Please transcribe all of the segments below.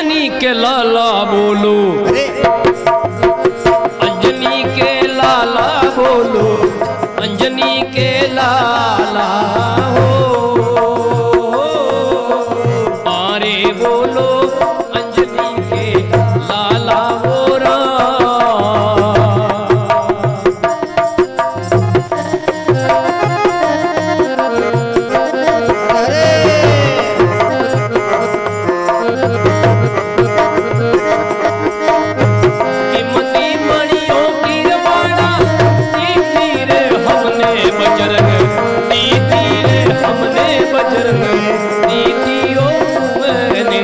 अंजनी के लाला बोलो, अंजनी के लाला बोलो, अंजनी के लाला हो, आरे बोलो अंजनी के लाला हो बजरंग बली, नीतियों मैंने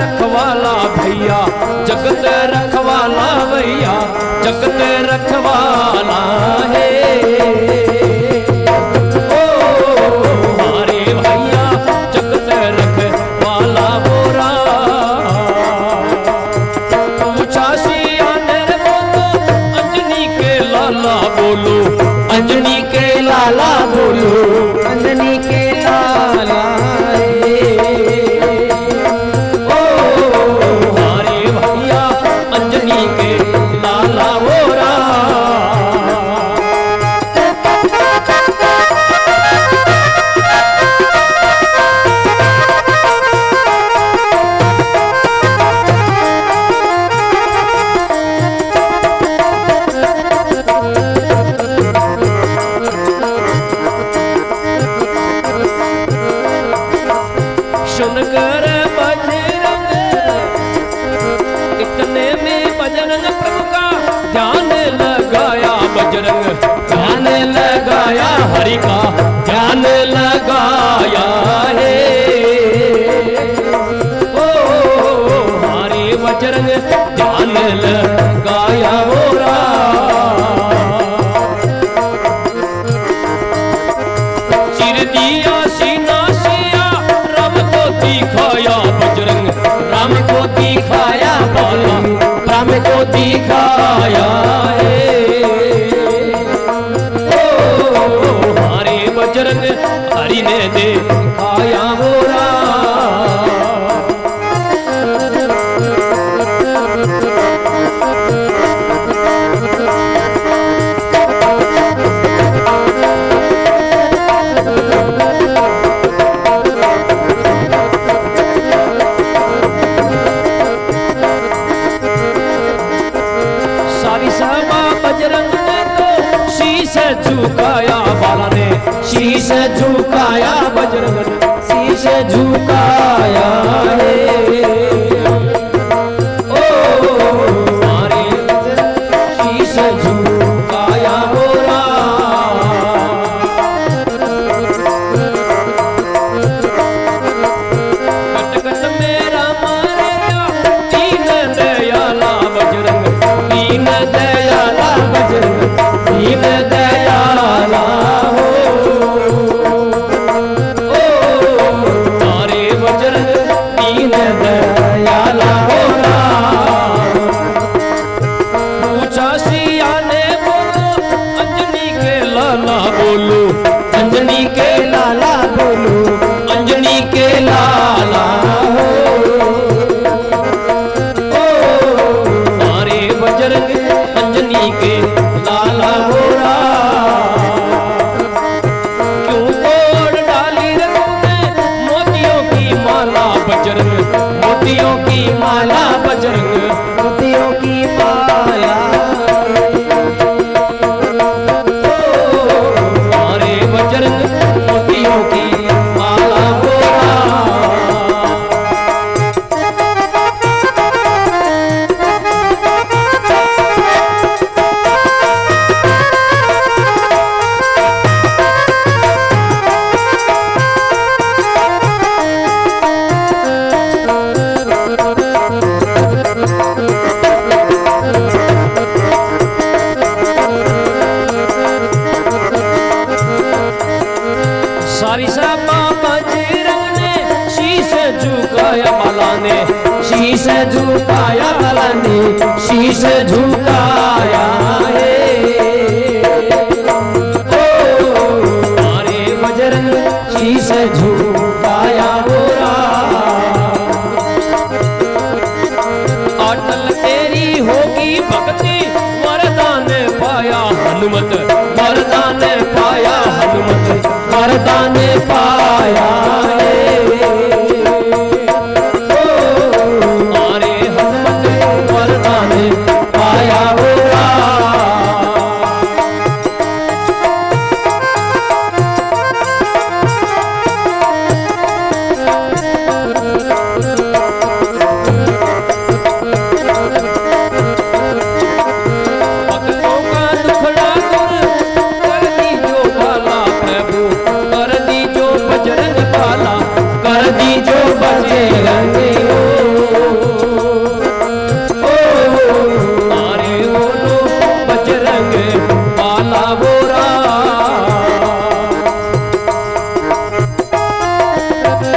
रखवाला भैया, जगत रखवाला भैया, जगत रखवाला है।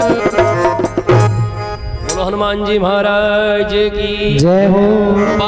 बोलो हनुमान जी महाराज की जय हो।